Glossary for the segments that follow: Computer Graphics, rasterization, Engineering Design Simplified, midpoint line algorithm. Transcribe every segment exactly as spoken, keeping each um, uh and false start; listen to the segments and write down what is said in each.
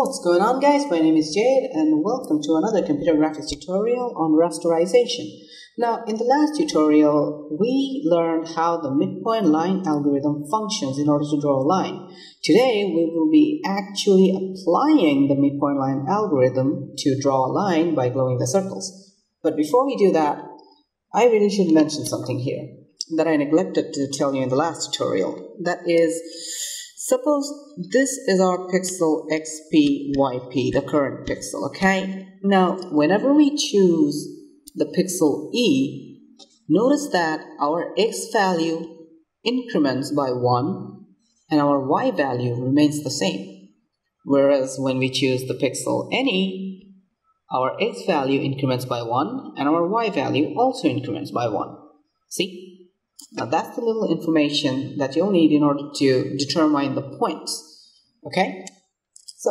What's going on, guys? My name is Jade and welcome to another computer graphics tutorial on rasterization. Now, in the last tutorial, we learned how the midpoint line algorithm functions in order to draw a line. Today, we will be actually applying the midpoint line algorithm to draw a line by glowing the circles. But before we do that, I really should mention something here that I neglected to tell you in the last tutorial. That is, suppose this is our pixel X P Y P, the current pixel, okay? Now, whenever we choose the pixel E, notice that our X value increments by one and our Y value remains the same. Whereas when we choose the pixel N E, our X value increments by one and our Y value also increments by one. See? Now that's the little information that you'll need in order to determine the points. Okay? So,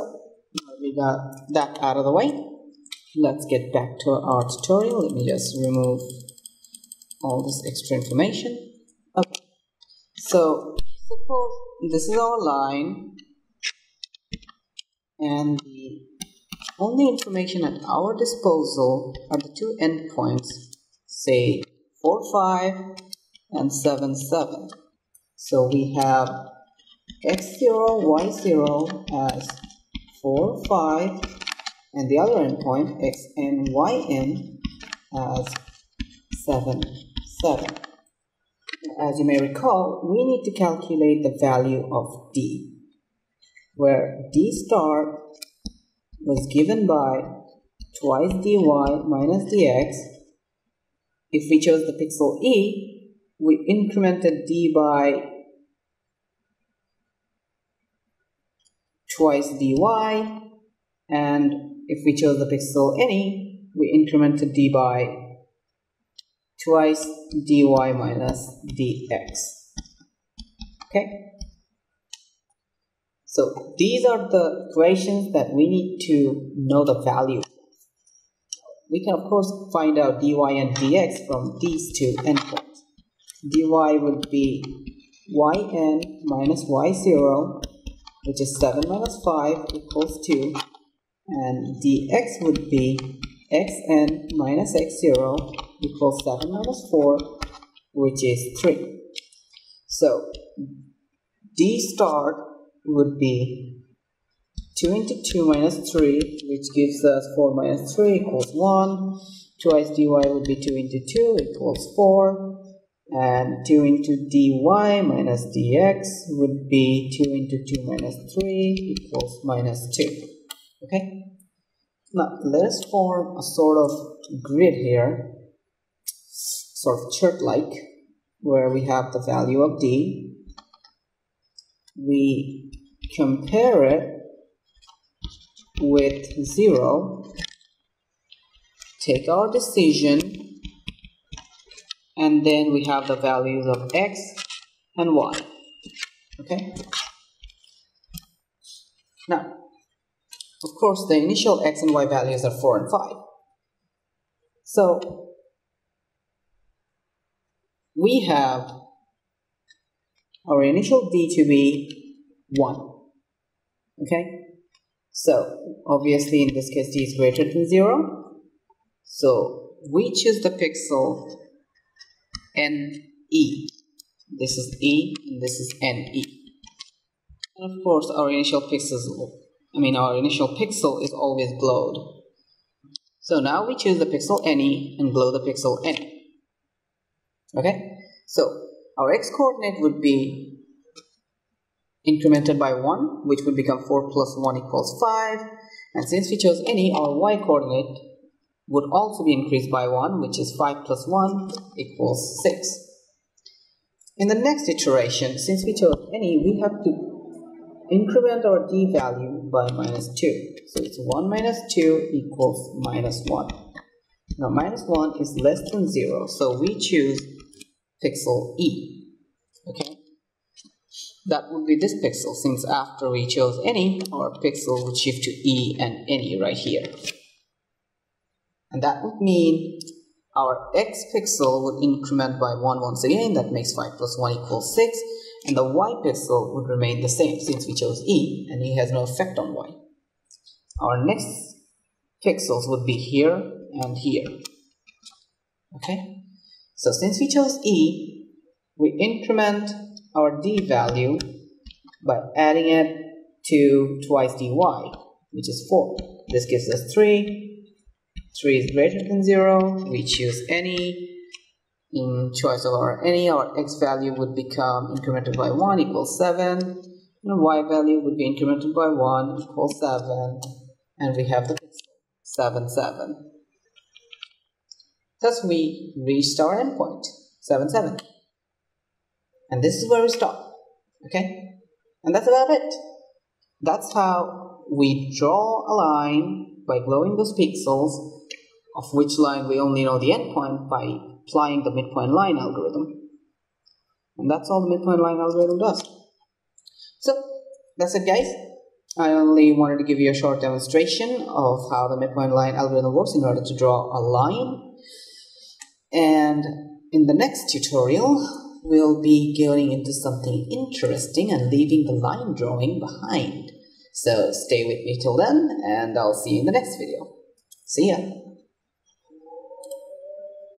we got that out of the way. Let's get back to our tutorial. Let me just remove all this extra information. Okay. So, suppose this is our line, and the only information at our disposal are the two endpoints, say four, five, and seven, seven. So we have x zero, y zero as four, five, and the other endpoint xn, yn as seven, seven. As you may recall, we need to calculate the value of D, where D star was given by twice dy minus dx. If we chose the pixel E, we incremented D by twice dy, and if we chose the pixel N E, we incremented D by twice dy minus dx. Okay? So these are the equations that we need to know the value. We can of course find out dy and dx from these two endpoints. Dy would be yn minus y zero, which is seven minus five equals two, and dx would be xn minus x zero equals seven minus four, which is three. So d star would be two into two minus three, which gives us four minus three equals one. Twice dy would be two into two equals four. And two into dy minus dx would be two into two minus three equals minus two. Okay? Now, let us form a sort of grid here, sort of chart-like, where we have the value of D. We compare it with zero, take our decision, and then we have the values of x and y. Okay? Now, of course, the initial x and y values are four and five. So, we have our initial D to be one. Okay? So, obviously, in this case, D is greater than zero. So, we choose the pixel N E. This is E and this is N E. And of course, our initial pixels, I mean, our initial pixel is always glowed. So now we choose the pixel N E and glow the pixel N E. Okay? So our x coordinate would be incremented by one, which would become four plus one equals five. And since we chose N E, our y coordinate would also be increased by one, which is five plus one equals six. In the next iteration, since we chose N E, we have to increment our D value by minus two. So it's one minus two equals minus one. Now minus one is less than zero, so we choose pixel E. Okay? That would be this pixel, since after we chose N E, our pixel would shift to E and N E right here. And that would mean our x pixel would increment by one once again, that makes five plus one equals six, and the y pixel would remain the same since we chose E, and E has no effect on y. our next pixels would be here and here. Okay, so since we chose E, we increment our D value by adding it to twice dy, which is four. This gives us three. three is greater than zero. We choose any. In choice of our any, our x value would become incremented by one, equals seven, and y value would be incremented by one, equals seven, and we have the pixel seven, seven. Thus we reached our endpoint seven, seven, and this is where we stop. Okay, and that's about it. That's how we draw a line by glowing those pixels, of which line we only know the endpoint by applying the midpoint line algorithm. And that's all the midpoint line algorithm does. So that's it, guys. I only wanted to give you a short demonstration of how the midpoint line algorithm works in order to draw a line. And in the next tutorial, we'll be going into something interesting and leaving the line drawing behind. So stay with me till then, and I'll see you in the next video. See ya.